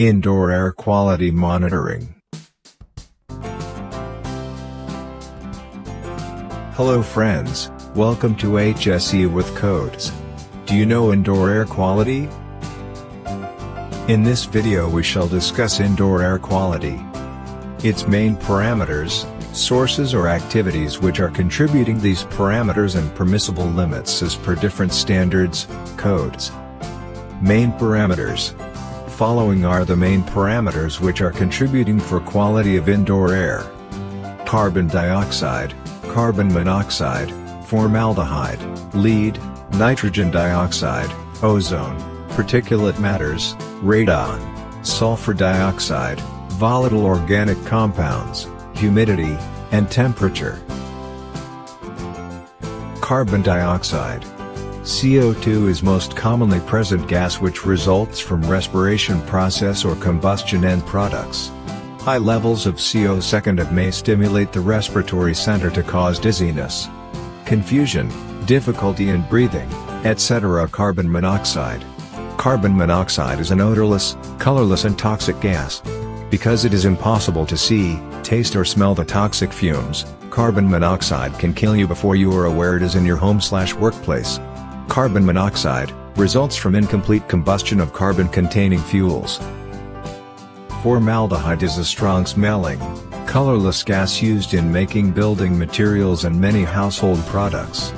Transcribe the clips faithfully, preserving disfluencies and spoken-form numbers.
Indoor air quality monitoring. Hello friends, welcome to H S E with Codes. Do you know indoor air quality? In this video we shall discuss indoor air quality, its main parameters, sources or activities which are contributing these parameters, and permissible limits as per different standards, codes. Main parameters. Following are the main parameters which are contributing for quality of indoor air: carbon dioxide, carbon monoxide, formaldehyde, lead, nitrogen dioxide, ozone, particulate matters, radon, sulfur dioxide, volatile organic compounds, humidity, and temperature. Carbon dioxide. C O two is most commonly present gas which results from respiration process or combustion end products. High levels of C O two may stimulate the respiratory center to cause dizziness, confusion, difficulty in breathing, et cetera. Carbon monoxide. Carbon monoxide is an odorless, colorless and toxic gas. Because it is impossible to see, taste or smell the toxic fumes, carbon monoxide can kill you before you are aware it is in your home slash workplace. Carbon monoxide results from incomplete combustion of carbon-containing fuels. Formaldehyde is a strong-smelling, colorless gas used in making building materials and many household products.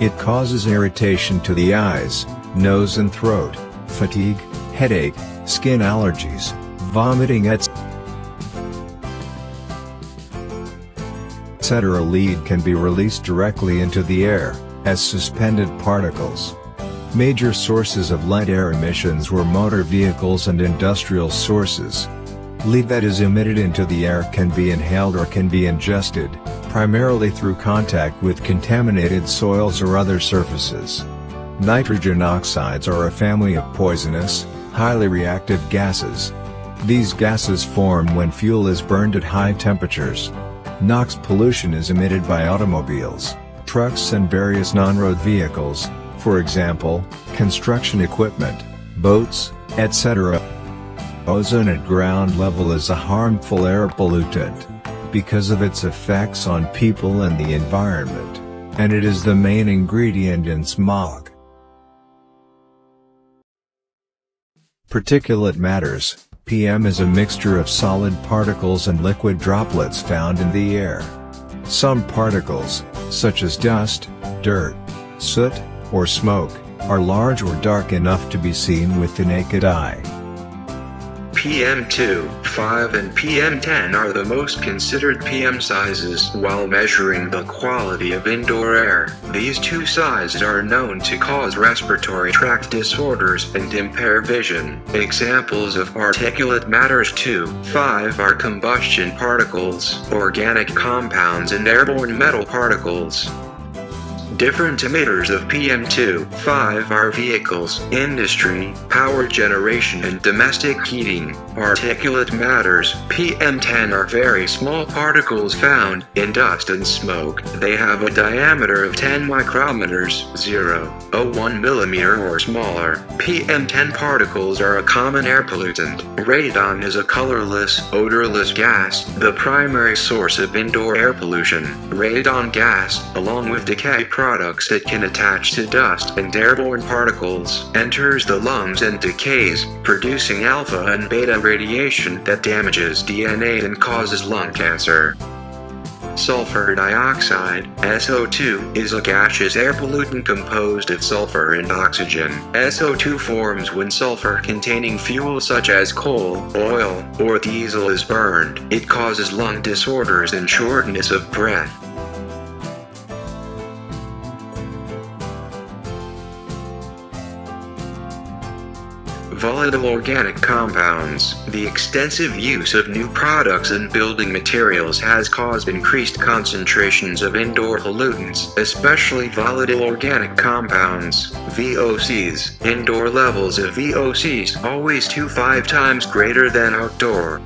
It causes irritation to the eyes, nose and throat, fatigue, headache, skin allergies, vomiting, et cetera. Lead can be released directly into the air as suspended particles. Major sources of lead air emissions were motor vehicles and industrial sources. Lead that is emitted into the air can be inhaled or can be ingested, primarily through contact with contaminated soils or other surfaces. Nitrogen oxides are a family of poisonous, highly reactive gases. These gases form when fuel is burned at high temperatures. NOx pollution is emitted by automobiles, trucks and various non-road vehicles, for example, construction equipment, boats, et cetera. Ozone at ground level is a harmful air pollutant because of its effects on people and the environment, and it is the main ingredient in smog. Particulate matters. P M is a mixture of solid particles and liquid droplets found in the air. Some particles, such as dust, dirt, soot, or smoke, are large or dark enough to be seen with the naked eye. P M two point five and P M ten are the most considered P M sizes while measuring the quality of indoor air. These two sizes are known to cause respiratory tract disorders and impair vision. Examples of particulate matters two point five are combustion particles, organic compounds and airborne metal particles. Different emitters of P M two point five are vehicles, industry, power generation and domestic heating. Particulate matters P M ten are very small particles found in dust and smoke. They have a diameter of ten micrometers, zero point zero one millimeter or smaller. P M ten particles are a common air pollutant. Radon is a colorless, odorless gas, the primary source of indoor air pollution. Radon gas, along with decay products products that can attach to dust and airborne particles, enters the lungs and decays, producing alpha and beta radiation that damages D N A and causes lung cancer. Sulfur dioxide, S O two, is a gaseous air pollutant composed of sulfur and oxygen. S O two forms when sulfur-containing fuel such as coal, oil, or diesel is burned. It causes lung disorders and shortness of breath. Volatile organic compounds. The extensive use of new products and building materials has caused increased concentrations of indoor pollutants, especially volatile organic compounds, V O Cs. Indoor levels of V O Cs always two to five times greater than outdoor.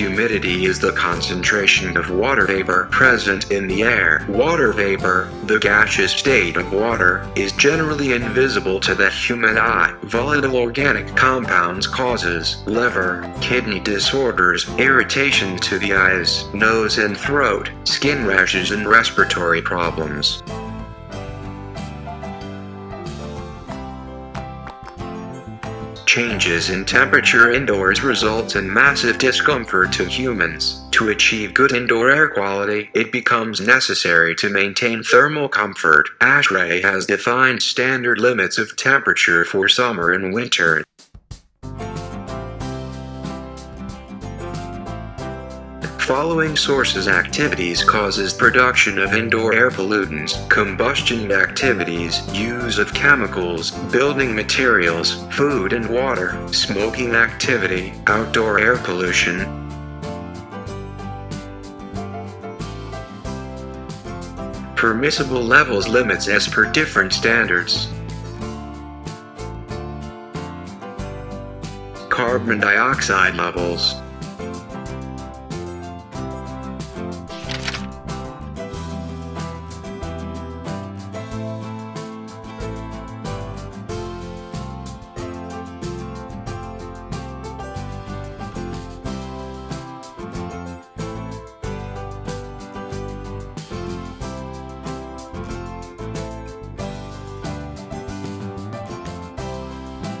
Humidity is the concentration of water vapor present in the air. Water vapor, the gaseous state of water, is generally invisible to the human eye. Volatile organic compounds causes liver, kidney disorders, irritation to the eyes, nose and throat, skin rashes and respiratory problems. Changes in temperature indoors results in massive discomfort to humans. To achieve good indoor air quality, it becomes necessary to maintain thermal comfort. ASHRAE has defined standard limits of temperature for summer and winter. Following sources activities causes production of indoor air pollutants: combustion activities, use of chemicals, building materials, food and water, smoking activity, outdoor air pollution. Permissible levels limits as per different standards. Carbon dioxide levels.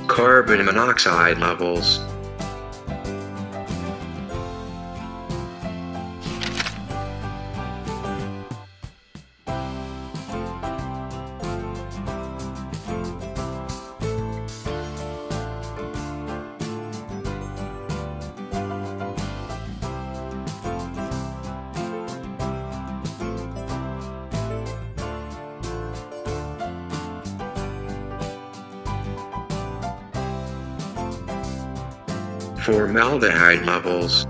Carbon monoxide levels. Formaldehyde levels.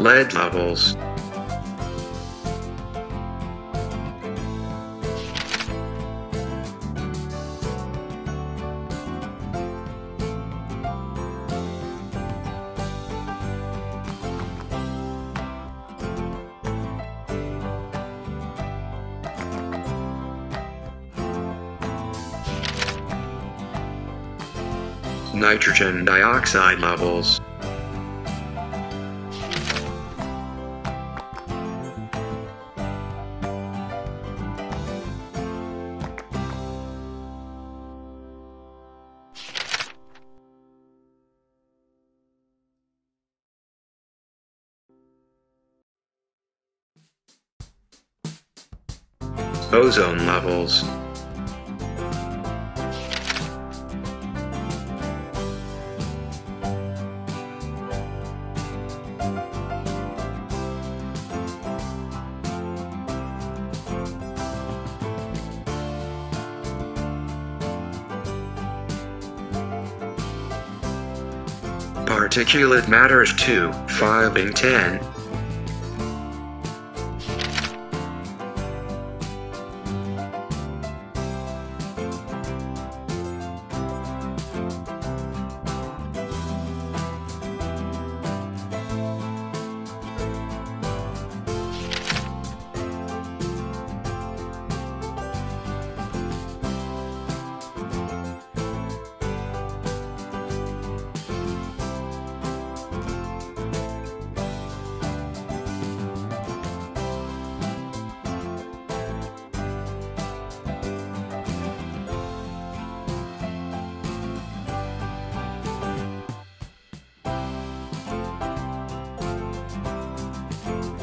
Lead levels. Nitrogen dioxide levels. Ozone levels. Particulate matter is two, five and ten.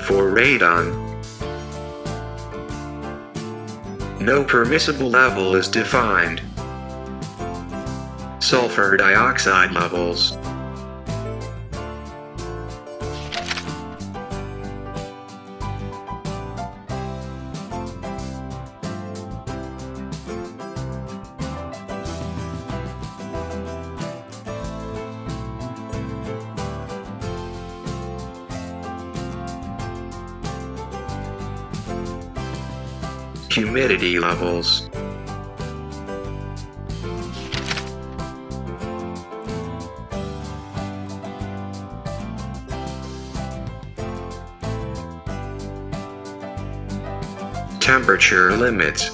For radon, no permissible level is defined. Sulfur dioxide levels. humidity levels. Temperature limits.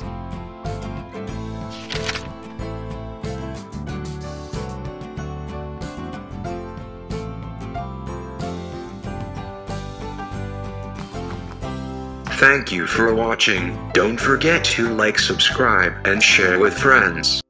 Thank you for watching. Don't forget to like, subscribe, and share with friends.